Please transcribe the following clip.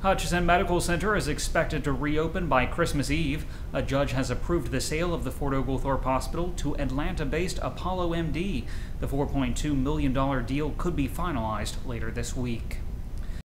Hutchison Medical Center is expected to reopen by Christmas Eve. A judge has approved the sale of the Fort Oglethorpe Hospital to Atlanta-based Apollo M.D. The $4.2 million deal could be finalized later this week.